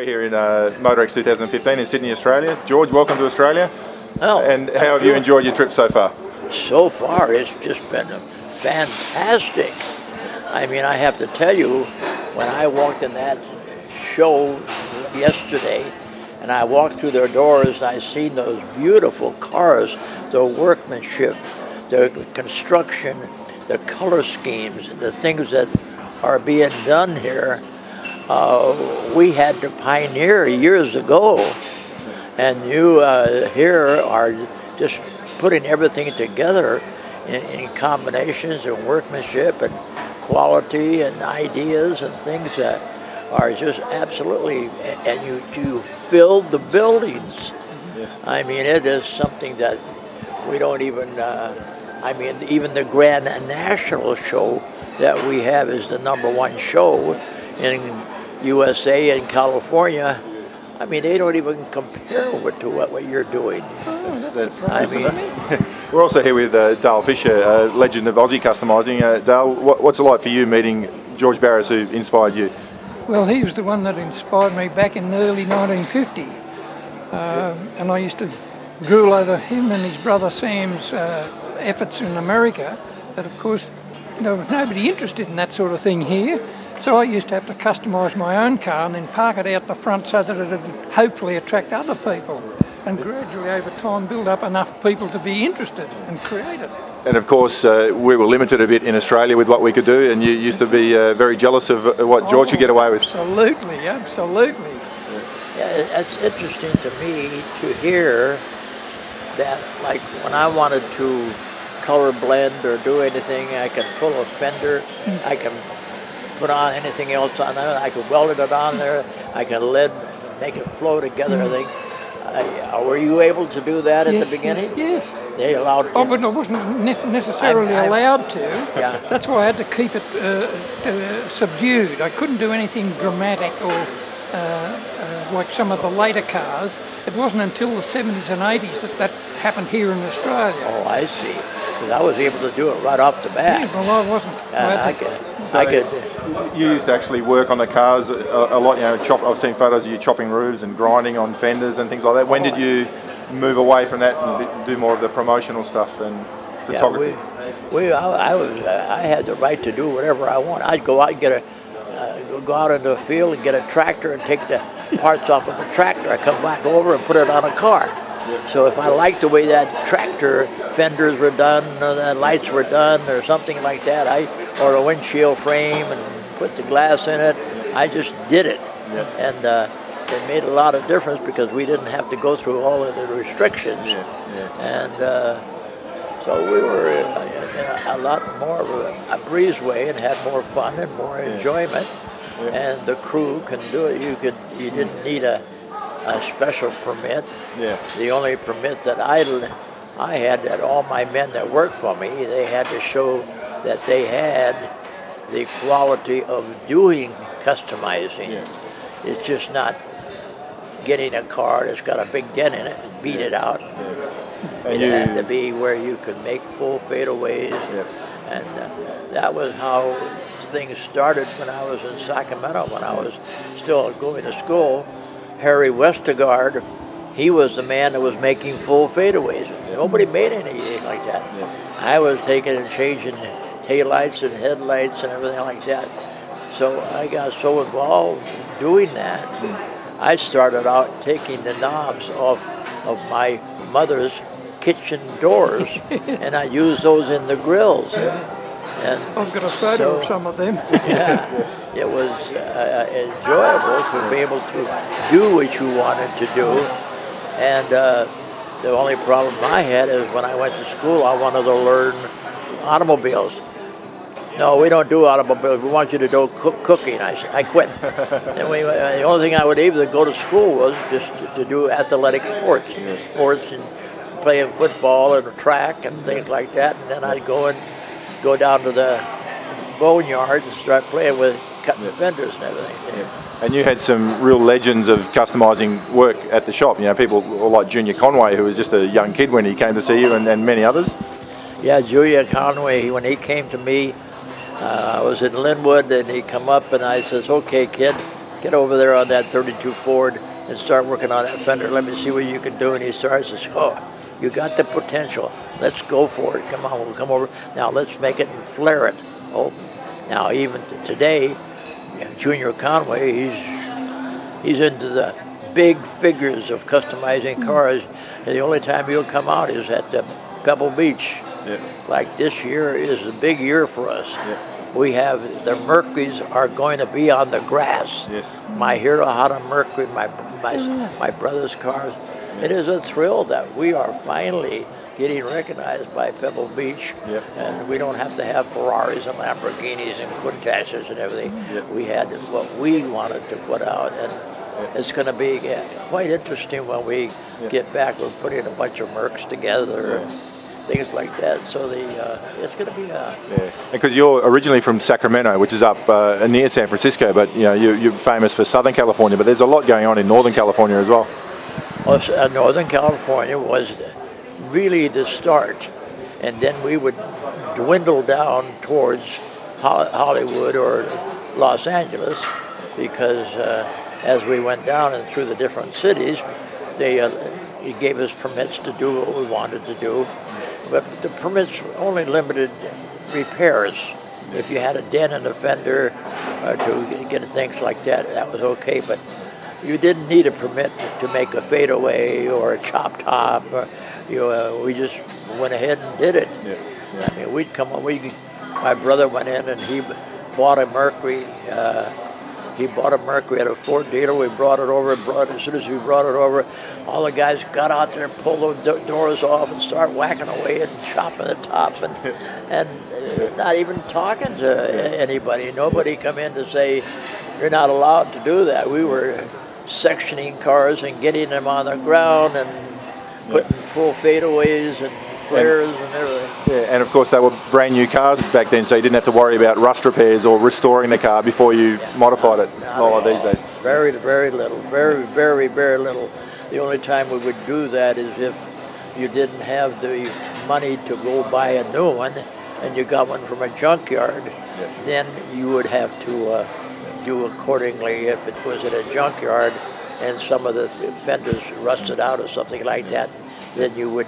We're here in MotorX 2015 in Sydney, Australia. George, welcome to Australia. Oh, and how have you enjoyed your trip so far? So far, it's just been fantastic. I mean, I have to tell you, when I walked in that show yesterday, and I walked through their doors, and I seen those beautiful cars, their workmanship, their construction, the color schemes, the things that are being done here. We had to pioneer years ago, and you here are just putting everything together in combinations and workmanship and quality and ideas and things that are just absolutely, and you filled the buildings. Yes. I mean, it is something that we don't even, I mean, even the Grand National show that we have is the #1 show in USA and California. I mean, they don't even compare to what you're doing. Oh, that's I mean, we're also here with Dale Fisher, legend of Aussie customizing. Dale, what's it like for you meeting George Barris, who inspired you? Well, he was the one that inspired me back in the early 1950s. And I used to drool over him and his brother Sam's efforts in America. But of course, there was nobody interested in that sort of thing here. So I used to have to customise my own car and then park it out the front so that it would hopefully attract other people, and gradually over time build up enough people to be interested and create it. And of course we were limited a bit in Australia with what we could do, and you used to be very jealous of what George could get away with. Absolutely, absolutely. Yeah, it's interesting to me to hear that, like when I wanted to colour blend or do anything, I could pull a fender, I can put on anything else on there, I could weld it on there, I could lead, make it flow together. I think. Were you able to do that at the beginning? Yes. They allowed it. Oh, but I wasn't necessarily allowed to. Yeah. That's why I had to keep it subdued. I couldn't do anything dramatic or like some of the later cars. It wasn't until the 70s and 80s that that happened here in Australia. Oh, I see. Because I was able to do it right off the bat. Yeah, well, I wasn't. You used to actually work on the cars a lot, you know, I've seen photos of you chopping roofs and grinding on fenders and things like that. When did you move away from that and do more of the promotional stuff and photography? Yeah, I had the right to do whatever I want. I'd go out and get go out into the field and get a tractor and take the parts off of a tractor. I come back over and put it on a car. So if I liked the way that tractor fenders were done, or the lights were done, or something like that, or the windshield frame, and put the glass in it, I just did it. Yeah. And it made a lot of difference because we didn't have to go through all of the restrictions. Yeah. Yeah. And so we were in a lot more of a breezeway and had more fun and more enjoyment. Yeah. And the crew can do it. You didn't need a special permit. Yeah. The only permit that I had, that all my men that worked for me, they had to show that they had the quality of doing customizing. Yeah. It's just not getting a car that's got a big dent in it and beat it out. Yeah. And it had to be where you could make full fadeaways. Yeah. And that was how things started when I was in Sacramento, when I was still going to school. Harry Westergaard, he was the man that was making full fadeaways. Yeah. Nobody made anything like that. Yeah. I was taking and changing taillights and headlights and everything like that. So I got so involved in doing that. I started out taking the knobs off of my mother's kitchen doors, and I used those in the grills. Yeah. And I've got a photo of some of them. Yeah, it was enjoyable to be able to do what you wanted to do. And the only problem I had is when I went to school, I wanted to learn automobiles. No, we don't do automobiles. We want you to do cooking. I quit. And the only thing I would able to go to school was just to do athletic sports, and playing football and track and things like that. And then I'd go down to the boneyard and start playing with cutting the fenders and everything. Yeah. And you had some real legends of customising work at the shop. You know, people like Junior Conway, who was just a young kid when he came to see you, and many others. Yeah, Junior Conway, when he came to me, I was in Linwood, and he come up and I says, "Okay, kid, get over there on that 32 Ford and start working on that fender. Let me see what you can do. And he starts and says, oh, you got the potential. Let's go for it. Come on, we'll come over. Now let's make it and flare it. Oh, now even today, you know, Junior Conway, he's into the big figures of customizing cars. And the only time he'll come out is at Pebble Beach. Yeah. Like this year is a big year for us. Yeah. We have, the Mercurys are going to be on the grass. Yes. My Hirohata Mercury, my brother's cars. Yeah. It is a thrill that we are finally getting recognized by Pebble Beach, yep. And we don't have to have Ferraris and Lamborghinis and Courtages and everything. Yep. We had what we wanted to put out, and yep. It's going to be quite interesting when we yep. get back. We're putting a bunch of Mercs together, yeah. Things like that. So it's going to be yeah. Because you're originally from Sacramento, which is up near San Francisco, but you know you're famous for Southern California. But there's a lot going on in Northern California as well. Well, Northern California was really the start, and then we would dwindle down towards Hollywood or Los Angeles, because as we went down and through the different cities, they gave us permits to do what we wanted to do, but the permits only limited repairs. If you had a dent in a fender to get things like that, that was okay, but you didn't need a permit to make a fadeaway or a chop top. We just went ahead and did it. Yeah, yeah. I mean, we'd come on. My brother went in and he bought a Mercury. He bought a Mercury at a Ford dealer. We brought it over. As soon as we brought it over, all the guys got out there, pulled the doors off, and started whacking away and chopping the top, and not even talking to anybody. Nobody come in to say you're not allowed to do that. We were sectioning cars and getting them on the ground and putting full fadeaways and flares and everything. Yeah, and of course they were brand new cars back then, so you didn't have to worry about rust repairs or restoring the car before you modified it. All these days. Very, very little. Very, very, very little. The only time we would do that is if you didn't have the money to go buy a new one, and you got one from a junkyard. Yeah. Then you would have to do accordingly if it was at a junkyard. And some of the fenders rusted out or something like that, then you would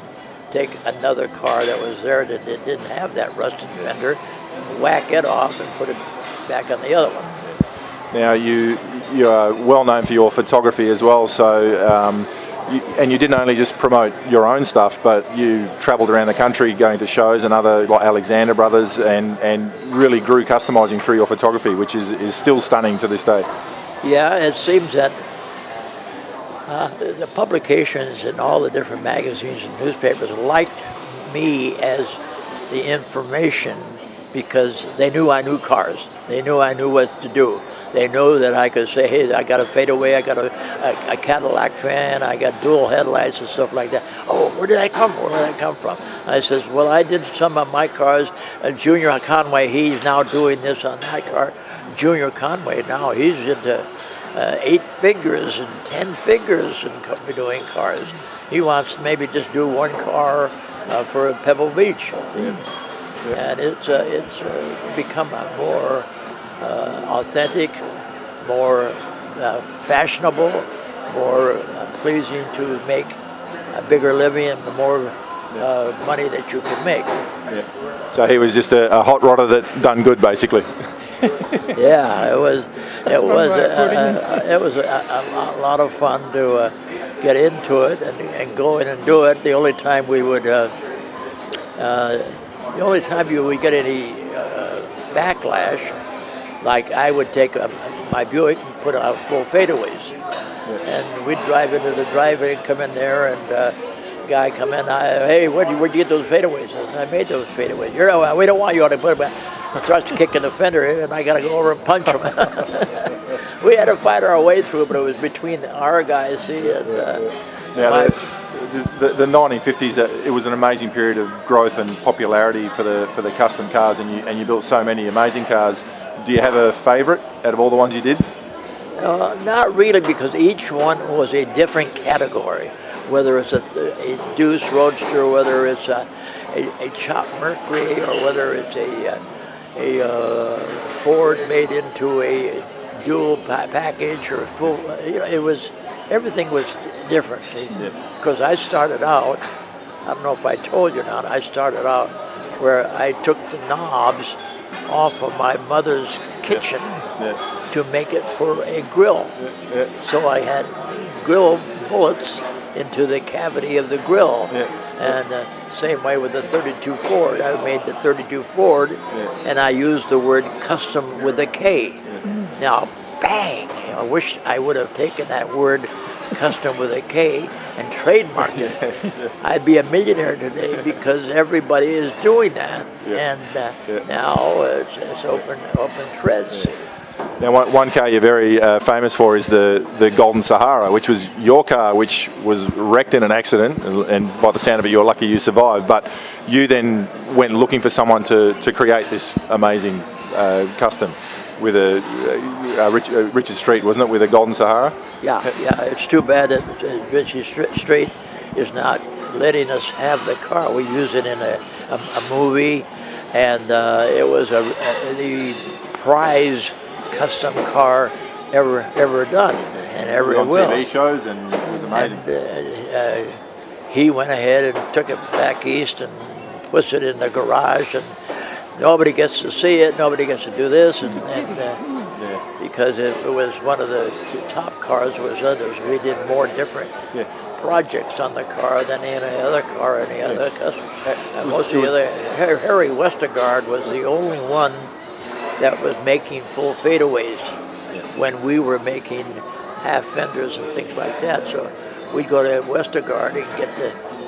take another car that was there that didn't have that rusted fender, whack it off and put it back on the other one. Now you are well known for your photography as well, so you didn't only just promote your own stuff, but you travelled around the country going to shows and other, like Alexander Brothers, and really grew customising through your photography, which is still stunning to this day. Yeah, it seems that the publications and all the different magazines and newspapers liked me as the information, because they knew I knew cars. They knew I knew what to do. They knew that I could say, hey, I got a fadeaway, I got a Cadillac fan, I got dual headlights and stuff like that. Oh, where did that come from? Where did that come from? I says, well, I did some of my cars. Junior Conway, he's now doing this on that car. Junior Conway now, he's into 8 figures and 10 figures in doing cars. He wants to maybe just do one car for Pebble Beach. Yeah. Yeah. And it's become a more authentic, more fashionable, more pleasing to make a bigger living and the more money that you can make. Yeah. So he was just a hot rodder that done good, basically. Yeah, it was a lot of fun to get into it and go in and do it. The only time we would you would get any backlash, like I would take my Buick and put out full fadeaways, and we'd drive into the driveway and come in there and. Guy come in, hey, where'd you get those fadeaways? I made those fadeaways. We don't want you to put them. Starts kicking the fender in, and I got to go over and punch him. We had to fight our way through, but it was between our guys, and the 1950s. It was an amazing period of growth and popularity for the custom cars, and you built so many amazing cars. Do you have a favorite out of all the ones you did? Not really, because each one was a different category. Whether it's a Deuce Roadster, whether it's a Chop Mercury, or whether it's a Ford made into a dual package or full, you know, it was, everything was different, see, because I started out, I don't know if I told you or not, I started out where I took the knobs off of my mother's kitchen to make it for a grill. So I had grill bullets into the cavity of the grill. And same way with the 32 Ford. I made the 32 Ford, and I used the word custom with a K. Now, bang! I wish I would have taken that word custom with a K and trademarked it. I'd be a millionaire today because everybody is doing that. And now it's open threads. Now, one car you're very famous for is the Golden Sahara, which was your car, which was wrecked in an accident, and by the sound of it, you're lucky you survived. But you then went looking for someone to create this amazing custom with a Richard Street, wasn't it, with a Golden Sahara? Yeah. It's too bad that Richard Street is not letting us have the car. We use it in a movie, and it was the prize custom car ever done, and ever on TV shows, and it was amazing. And, he went ahead and took it back east and puts it in the garage, and nobody gets to see it. Nobody gets to do this, because it was one of the top cars. Was others. We did more different projects on the car than any other car, any other custom. Most of the other, Harry Westergaard was the only one that was making full fadeaways when we were making half fenders and things like that. So we'd go to Westergaard and get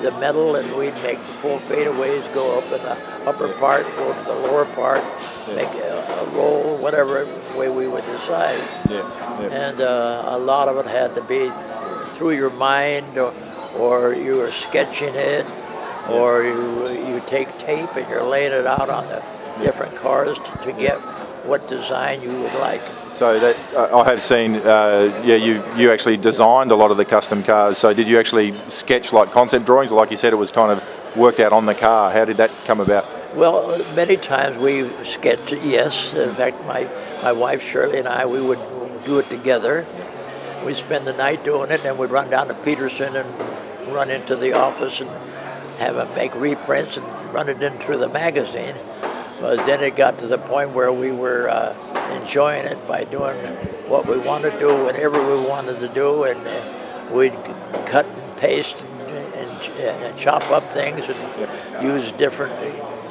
the metal, and we'd make the full fadeaways go up in the upper part, go to the lower part, make a roll, whatever way we would decide. And a lot of it had to be through your mind, or you were sketching it, or you take tape and you're laying it out on the different cars to get what design you would like. So that I have seen, you actually designed a lot of the custom cars. So did you actually sketch like concept drawings, or like you said, it was kind of worked out on the car? How did that come about? Well, many times we sketched, yes. In fact, my wife Shirley and I, we would do it together. We'd spend the night doing it, and we'd run down to Peterson and run into the office and have them make reprints and run it in through the magazine. But then it got to the point where we were enjoying it by doing what we wanted to do, whatever we wanted to do, and we'd cut and paste and chop up things and use different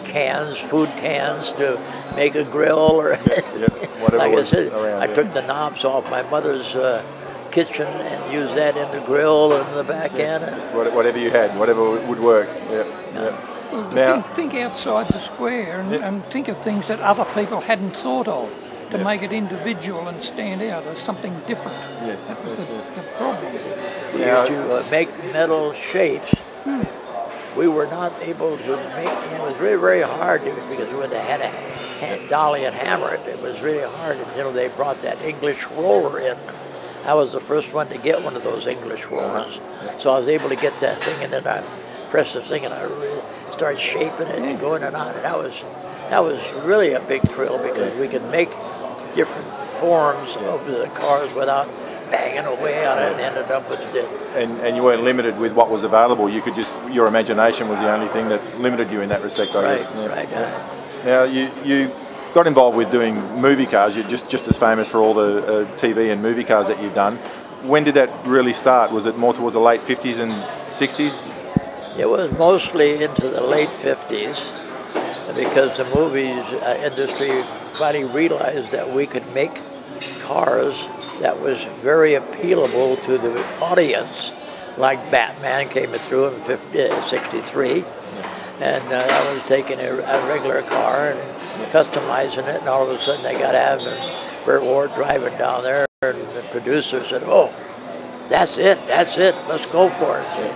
cans, food cans, to make a grill. Or like I said, I took the knobs off my mother's kitchen and used that in the grill and the back end. And whatever you had, whatever would work. Well, think outside the square and think of things that other people hadn't thought of to make it individual and stand out as something different. That was the problem. To make metal shapes, we were not able to make, it was really very hard because when they had a dolly and hammer it was really hard until they brought that English roller in. I was the first one to get one of those English rollers. So I was able to get that thing, and then I pressed the thing and I really start shaping it and going and on, and that was really a big thrill because we could make different forms of the cars without banging away on it and ended up with it. And you weren't limited with what was available. You could just, your imagination was the only thing that limited you in that respect, I guess. Now you got involved with doing movie cars. You're just as famous for all the TV and movie cars that you've done. When did that really start? Was it more towards the late 50s and 60s? It was mostly into the late 50s because the movies industry finally realized that we could make cars that was very appealable to the audience, like Batman came through in 63, and I was taking a regular car and customizing it, and all of a sudden they got Adam and Burt Ward driving down there, and the producer said, "Oh, that's it, let's go for it."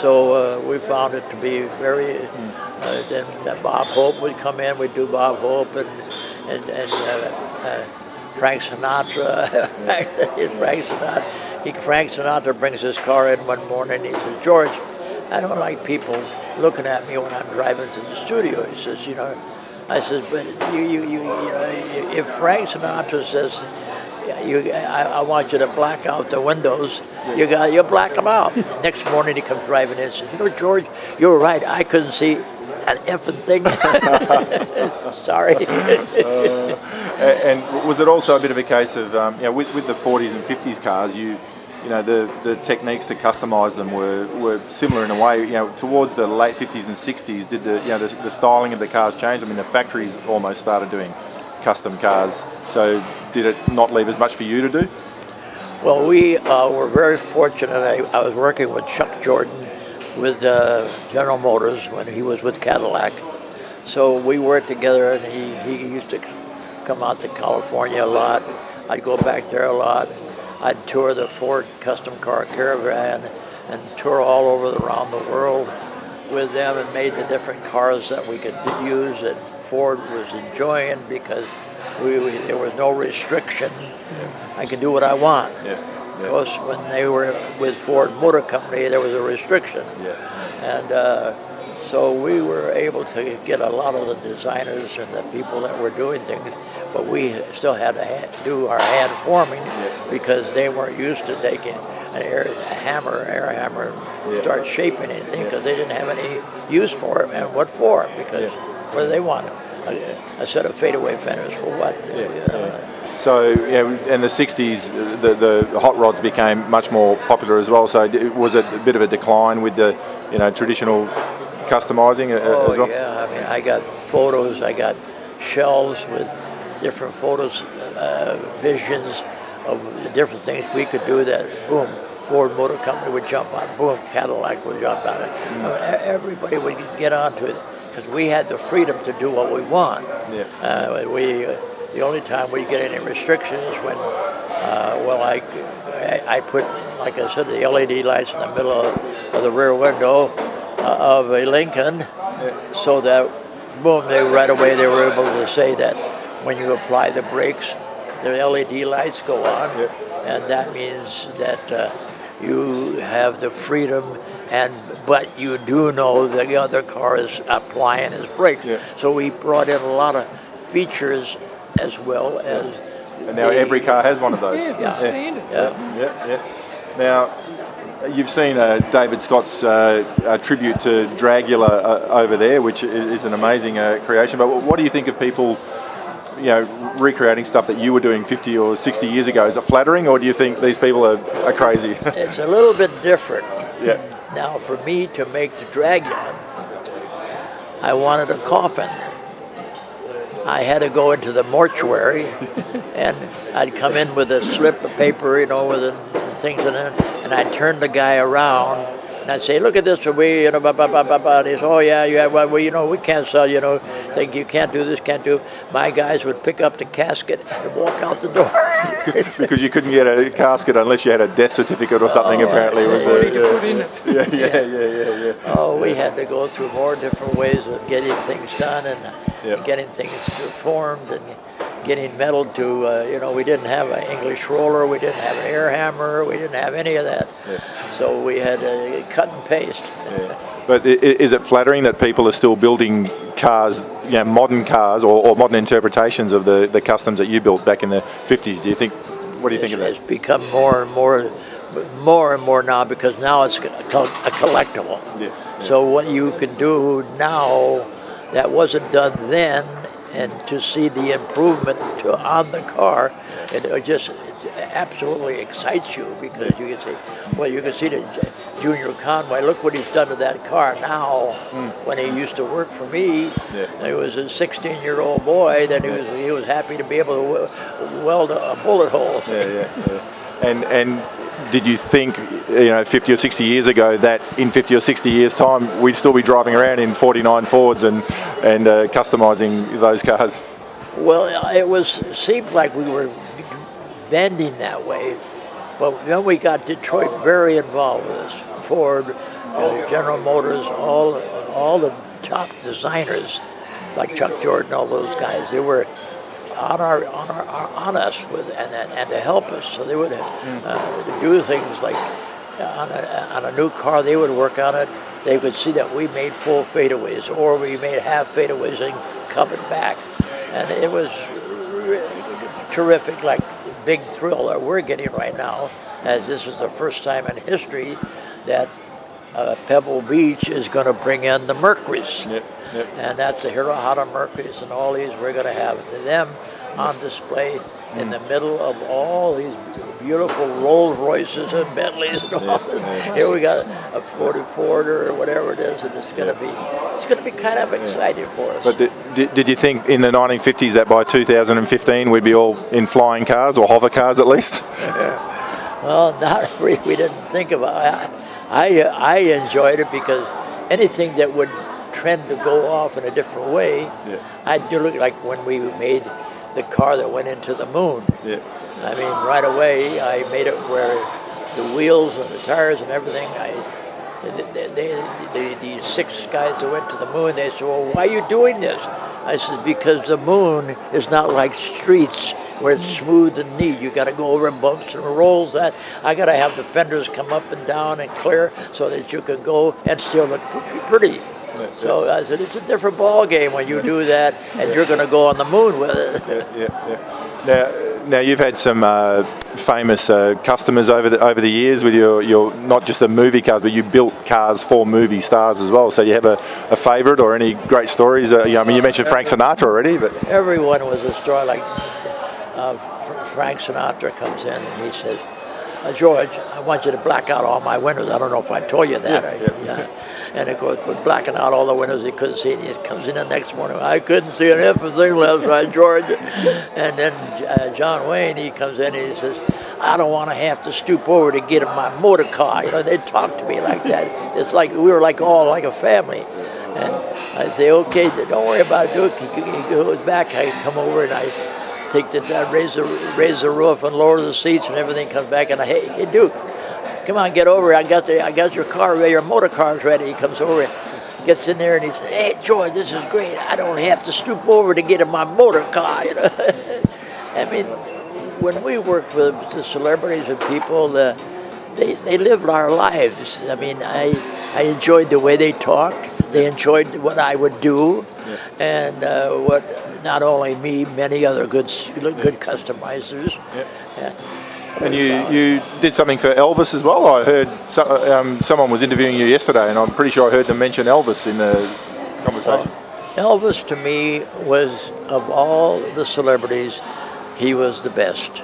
So we found it to be very, then Bob Hope would come in, we'd do Bob Hope and Frank Sinatra. Frank Sinatra brings his car in one morning, he says, "George, I don't like people looking at me when I'm driving to the studio." He says, "You know," I says, "but if Frank Sinatra says I want you to black out the windows. You black them out. Next morning he comes driving in and says, you know, George, you were right. I couldn't see an effing thing. Sorry. And was it also a bit of a case of, you know, with the 40s and 50s cars, you know, the techniques to customise them were similar in a way. You know, towards the late 50s and 60s, did the, you know, the styling of the cars change? I mean, the factories almost started doing custom cars. So did it not leave as much for you to do? Well, we were very fortunate. I was working with Chuck Jordan with General Motors when he was with Cadillac. So we worked together, and he used to come out to California a lot. I'd go back there a lot. I'd tour the Ford Custom Car Caravan and tour all over around the world with them, and made the different cars that we could use that Ford was enjoying, because there was no restriction. Yeah. I could do what I want. Yeah. Yeah. Of course, when they were with Ford Motor Company, there was a restriction. Yeah. And so we were able to get a lot of the designers and the people that were doing things, but we still had to do our hand forming, yeah, because they weren't used to taking an air hammer, and yeah, start shaping anything, because yeah, they didn't have any use for it, and what for? Because yeah, what do they want? A set of fadeaway fenders for what? Yeah. Yeah. So yeah, in the '60s, the hot rods became much more popular as well. So was it a bit of a decline with the, you know, traditional customizing as well? Yeah, I mean, I got photos, I got shelves with different photos, visions of the different things we could do that, boom, Ford Motor Company would jump on, boom, Cadillac would jump on it. Mm. Everybody would get onto it, because we had the freedom to do what we want. Yeah. The only time we get any restrictions is when, well, I put, like I said, the LED lights in the middle of the rear window of a Lincoln, yeah, so that, boom, they right away they were able to say that when you apply the brakes, the LED lights go on, yep, and that means that you have the freedom, but you do know the other car is applying its brakes. Yep. So we brought in a lot of features as well as. And now every car has one of those. Yeah, yeah, standard. Yeah. Yeah, yeah. Now, you've seen David Scott's tribute to Dragula over there, which is an amazing creation. But what do you think of people, you know, recreating stuff that you were doing 50 or 60 years ago? Is it flattering, or do you think these people are crazy? It's a little bit different. Yeah. Now, for me to make the Dragula, I wanted a coffin. I had to go into the mortuary, and I'd come in with a slip of paper, you know, with the things in it, and I'd turn the guy around, and I'd say, look at this, you know, blah, blah, blah, blah, blah. And he said, oh, yeah, you have, well, you know, we can't sell, you know, think you can't do this, can't do. My guys would pick up the casket and walk out the door. Because you couldn't get a casket unless you had a death certificate or something, apparently. Yeah, was it? Yeah. Yeah, yeah, yeah, yeah, yeah. Oh, we had to go through more different ways of getting things done, and yep, getting things formed, and getting metal to, you know, we didn't have an English roller, we didn't have an air hammer, we didn't have any of that. Yeah. So we had to cut and paste. Yeah. But is it flattering that people are still building cars, you know, modern cars, or modern interpretations of the customs that you built back in the 50s? Do you think, what do you think of that? It's become more and more now, because now it's a collectible. Yeah. Yeah. So what you can do now that wasn't done then, and to see the improvement on the car, it absolutely excites you, because you can see, well, you can see the Junior Conway, look what he's done to that car now. Mm. When he used to work for me, yeah, he was a 16-year-old boy, that he was happy to be able to weld a bullet hole. Yeah, yeah, yeah. And did you think, you know, 50 or 60 years ago, that in 50 or 60 years' time, we'd still be driving around in 49 Fords and customizing those cars? Well, it seemed like we were bending that way, but then we got Detroit very involved with us. Ford, General Motors, all the top designers, like Chuck Jordan, all those guys, they were on us with and to help us. So they would do things like on a new car, they would work on it. They would see that we made full fadeaways, or we made half fadeaways and covered back, and it was terrific. Like big thrill that we're getting right now, as this is the first time in history that Pebble Beach is going to bring in the Mercurys. Yep, yep. And that's the Hirohata Mercurys and all these. We're going to have them on display in the middle of all these beautiful Rolls Royces and Bentleys and all this. Here we got a Ford or whatever it is, and it's going to be kind of exciting for us. But did you think in the 1950s that by 2015 we'd be all in flying cars or hover cars at least? Well, not really. We didn't think about it. I enjoyed it because anything that would trend to go off in a different way, I do look like when we made the car that went into the moon. Yeah. I mean, right away, I made it where the wheels and the tires and everything, these six guys that went to the moon, they said, well, why are you doing this? I said, because the moon is not like streets where it's smooth and neat. You got to go over bumps and rolls. That I got to have the fenders come up and down and clear so that you can go and still look pretty. So I said, it's a different ball game when you do that, and you're going to go on the moon with it. Now you've had some famous customers over the years with your not just the movie cars, but you built cars for movie stars as well. So you have a favorite or any great stories? I mean, you mentioned Frank Sinatra already, but everyone was a star. Like Frank Sinatra comes in and he says, George, I want you to black out all my windows. I don't know if I told you that. And of course, with blacking out all the windows, he couldn't see it. He comes in the next morning, I couldn't see an effing thing last night, George. And then John Wayne, he comes in and he says, I don't want to have to stoop over to get in my motor car. You know, they talk to me like that. It's like we were all like a family. And I say, okay, don't worry about it. He goes back. I come over and I take the raise the roof and lower the seats and everything. Comes back and I hey Duke, come on, get over. I got your car ready. Your motor car's ready. He comes over, gets in there, and he says, "Hey, George, this is great. I don't have to stoop over to get in my motor car." You know? I mean, when we worked with the celebrities and people, they lived our lives. I mean, I enjoyed the way they talked. They enjoyed what I would do, and what not only me, many other good customizers. And you did something for Elvis as well. I heard someone was interviewing you yesterday, and I'm pretty sure I heard them mention Elvis in the conversation. Well, Elvis, to me, was, of all the celebrities, he was the best.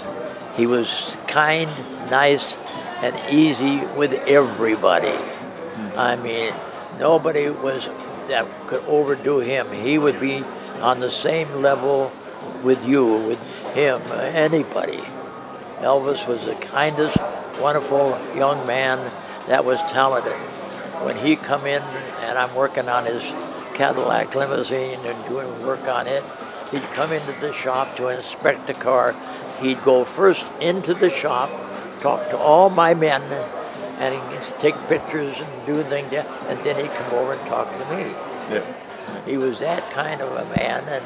He was kind, nice, and easy with everybody. I mean, nobody could overdo him. He would be on the same level with you, with him, anybody. Elvis was the kindest, wonderful young man that was talented. When he come in and I'm working on his Cadillac limousine and doing work on it, he'd come into the shop to inspect the car. He'd go first into the shop, talk to all my men, and he'd take pictures and do things, and then he'd come over and talk to me. Yeah. He was that kind of a man, and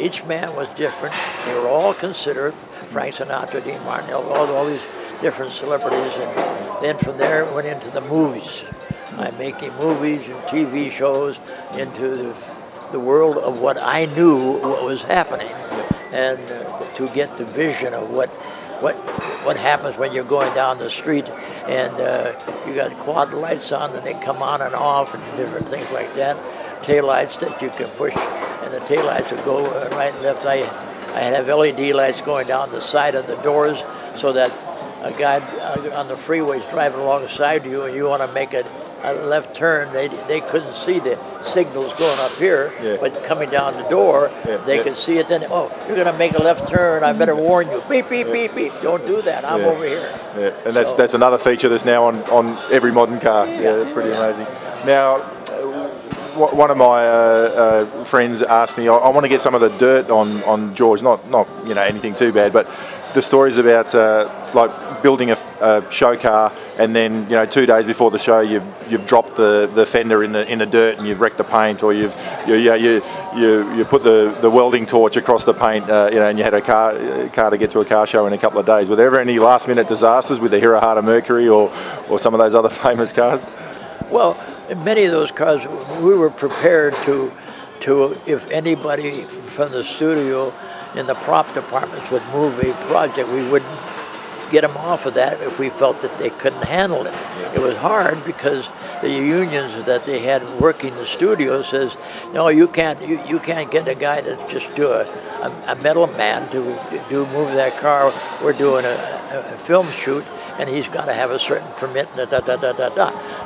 each man was different. They were all considered. Frank Sinatra, Dean Martin, all these different celebrities, and then from there went into the movies. I'm making movies and TV shows into the world of what I knew what was happening, and to get the vision of what happens when you're going down the street and you got quad lights on and they come on and off and different things like that. Tail lights that you can push and the tail lights would go right and left. I have LED lights going down the side of the doors so that a guy on the freeway is driving alongside you and you want to make a left turn. They couldn't see the signals going up here, but coming down the door, they could see it. Then, oh, you're going to make a left turn. I better warn you. Beep, beep, beep, beep. Don't do that. I'm over here. And so, that's another feature that's now on every modern car. Yeah, that's pretty amazing. Now, one of my friends asked me, I want to get some of the dirt on George, not you know, anything too bad, but the stories about like building a show car and then, you know, 2 days before the show you've dropped the fender in the dirt and you've wrecked the paint, or you put the welding torch across the paint, you know, and you had a car to get to a car show in a couple of days. Were there ever any last minute disasters with the Hirohata Mercury or some of those other famous cars? Well, in many of those cars, we were prepared to if anybody from the studio in the prop departments would move a project, we wouldn't get them off of that if we felt that they couldn't handle it. Yeah. It was hard because the unions that they had working the studio says, no, you can't get a guy to just do a metal man to move that car. We're doing a film shoot, and he's got to have a certain permit,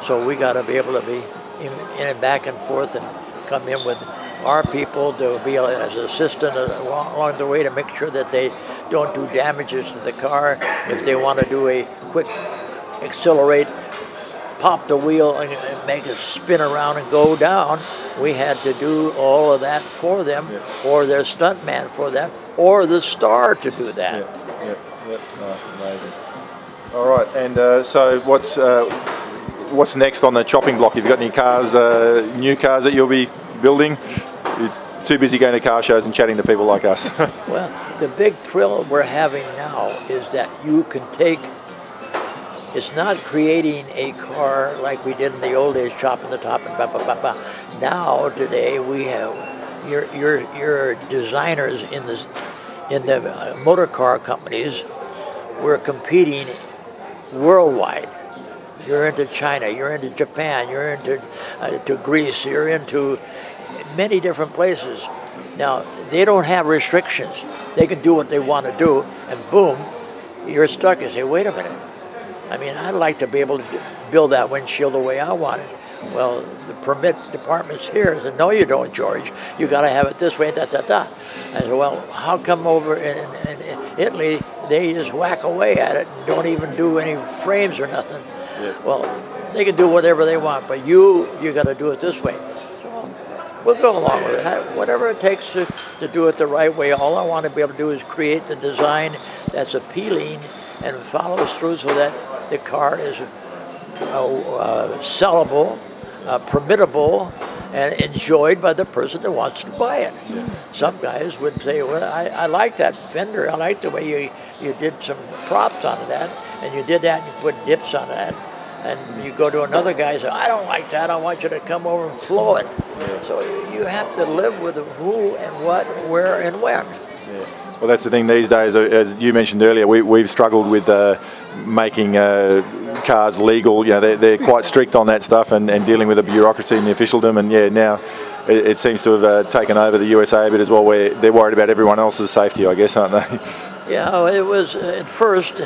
So we got to be able to be in and back and forth and come in with our people to be as assistant along the way to make sure that they don't do damages to the car. If they want to do a quick accelerate, pop the wheel and make it spin around and go down, we had to do all of that for them, yeah, or their stuntman for that, or the star to do that. Yeah, yeah, yeah. Oh, amazing. All right, and so what's next on the chopping block? Have you got any cars, new cars that you'll be building? You're too busy going to car shows and chatting to people like us. Well, the big thrill we're having now is that you can take, it's not creating a car like we did in the old days, chopping the top and blah, blah, blah, blah. Now, today, we have your designers in the motor car companies. We're competing worldwide. You're into China, you're into Japan, you're into to Greece, you're into many different places. Now, they don't have restrictions. They can do what they want to do, and boom, you're stuck. You say, wait a minute. I mean, I'd like to be able to build that windshield the way I want it. Well, the permit department's here said, no, you don't, George. You got to have it this way, I said, well, how come over in Italy, they just whack away at it and don't even do any frames or nothing? Yeah. Well, they can do whatever they want, but you got to do it this way. So we'll go along with it. Whatever it takes to do it the right way. All I want to be able to do is create the design that's appealing and follows through so that the car is sellable, permittable, and enjoyed by the person that wants to buy it. Yeah. Some guys would say, well, I like that fender. I like the way you did some props on that, and you did that and you put dips on that. And you go to another guy and say, I don't like that. I want you to come over and flow it. Yeah. So you have to live with the who and what, where and when. Yeah. Well, that's the thing these days. As you mentioned earlier, we've struggled with making cars legal. You know, they're quite strict on that stuff and dealing with the bureaucracy and the officialdom. And yeah, now it seems to have taken over the USA a bit as well, where they're worried about everyone else's safety, I guess, aren't they? Yeah, it was at first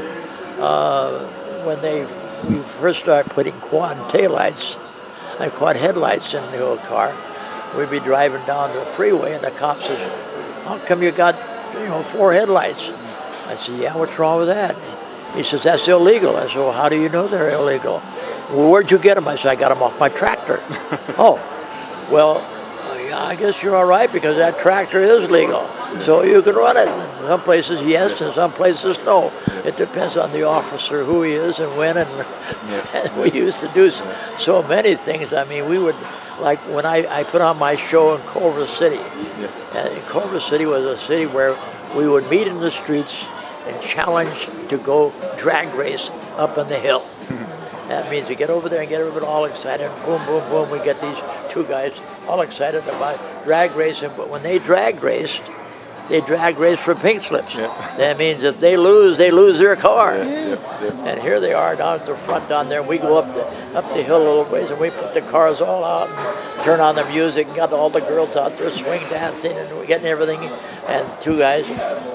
when we first started putting quad taillights and quad headlights in the old car. We'd be driving down the freeway and the cop says, "How come you got 4 headlights?" I said, "Yeah, what's wrong with that?" He says, "That's illegal." I said, "Well, how do you know they're illegal?" "Well, where'd you get them?" I said, "I got them off my tractor." "Oh, well, I guess you're all right because that tractor is legal. So you can run it." In some places, yes, and some places, no. It depends on the officer, who he is and when. And, and we used to do so many things. I mean, we would, like when I put on my show in Culver City. And Culver City was a city where we would meet in the streets and challenge to go drag race up on the hill. That means you get over there and get everybody all excited. Boom, boom, boom. We get these two guys all excited about drag racing. But when they drag race for pink slips. Yeah. That means if they lose their car. Yeah. Yeah. Yeah. And here they are down at the front down there. We go up the hill a little ways and we put the cars all out and turn on the music and got all the girls out there swing dancing and we're getting everything. And two guys,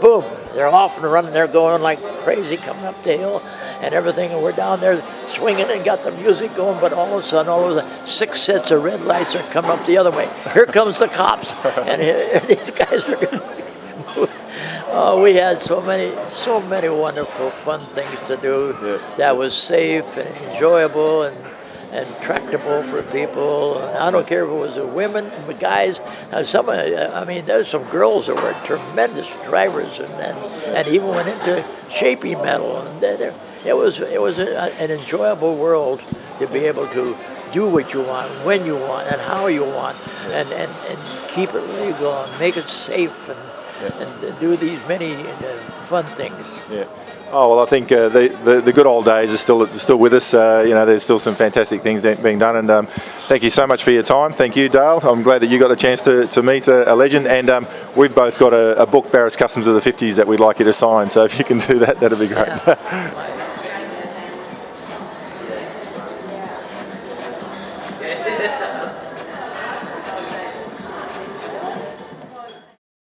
boom, they're off and running. They're going like crazy coming up the hill and everything, and we're down there swinging and got the music going, but all of a sudden, all of the 6 sets of red lights are coming up the other way. Here comes the cops, and these guys are we had so many wonderful, fun things to do that was safe and enjoyable and tractable for people. I don't care if it was the women, the guys. I mean, there's some girls that were tremendous drivers and even went into shaping metal. And it was an enjoyable world to be able to do what you want, when you want, and how you want, and keep it legal and make it safe. And and do these many fun things. Yeah. Oh, well, I think the good old days are still with us. You know, there's still some fantastic things being done. And thank you so much for your time. Thank you, Dale. I'm glad that you got the chance to meet a legend. And we've both got a book, Barris Customs of the 50s, that we'd like you to sign. So if you can do that, that'd be great. Yeah.